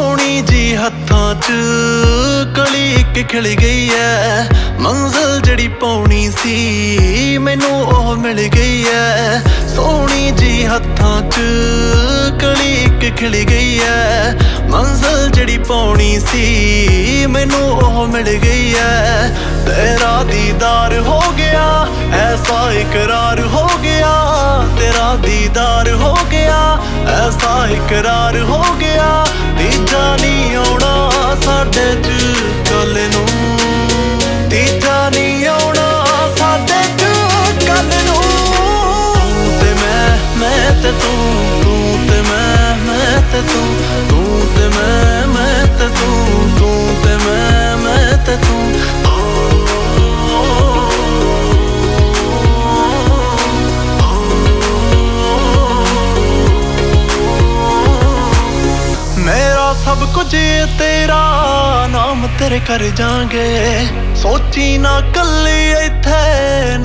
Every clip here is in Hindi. सोहनी जी हथा च कली एक खिल गई है, मंजिल जड़ी पौनी सी मैनू ओह मिल गई है। सोहनी जी हथा च कली एक खिल गई है, मंजिल जड़ी पौनी सी मैनू ओह मिल गई है। तेरा दीदार हो गया ऐसा इकरार हो गया, तेरा दीदार हो गया ऐसा इकरार हो गया। तीजा नहीं आना साडे च कल नू, तीजा नहीं आना साडे च कल नू। तू ते मैं ते तू, तू ते मैं ते तू, तू ते मैं ते तू, तू ते मैं ते तू। सब कुछ तेरा नाम तेरे कर जाएंगे, सोची ना कल्ली इत्थे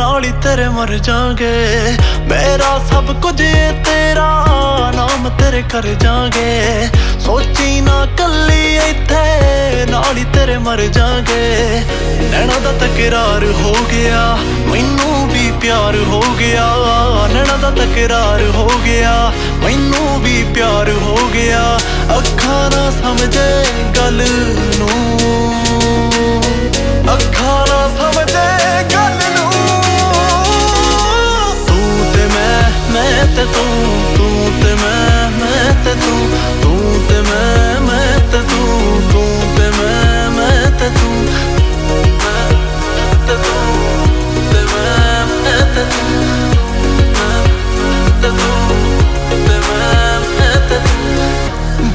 नाली तेरे मर जाएंगे। मेरा सब कुछ तेरा नाम तेरे कर जाएंगे, सोची ना कल्ली इत्थे नाली तेरे मर जाएंगे। नैना दा तकरार हो गया मैनू भी प्यार हो गया, नैना दा तकरार हो गया मैनू भी प्यार हो गया। अखा ना समझे गल नू, अखा ना समझे गल नू। तू ते मैं ते तू, तू ते मैं ते तू, तू ते मैं ते तू, तू ते मैं ते तू, ते तू ते मैं ते तू, ते मैं ते तू।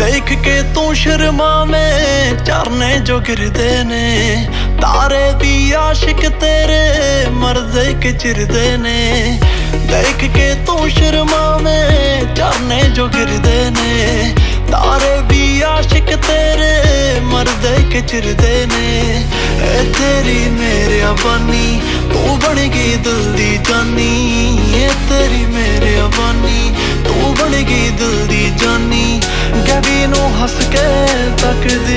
देख के तू शर्मा में चरने जो गिरदे ने, तारे भी आशिक तेरे मर्जे के चिरदे ने। देख के तू शर्मा में चरने जो गिरदे ने, तारे भी आशिक तेरे मर्जे के चिरदे ने। ए तेरी मेरे अबानी तू बन गई दिल दी जानी, ए तेरी मेरे अबानी तू बन गई दिल दी जानी। कभी नू हंस के तक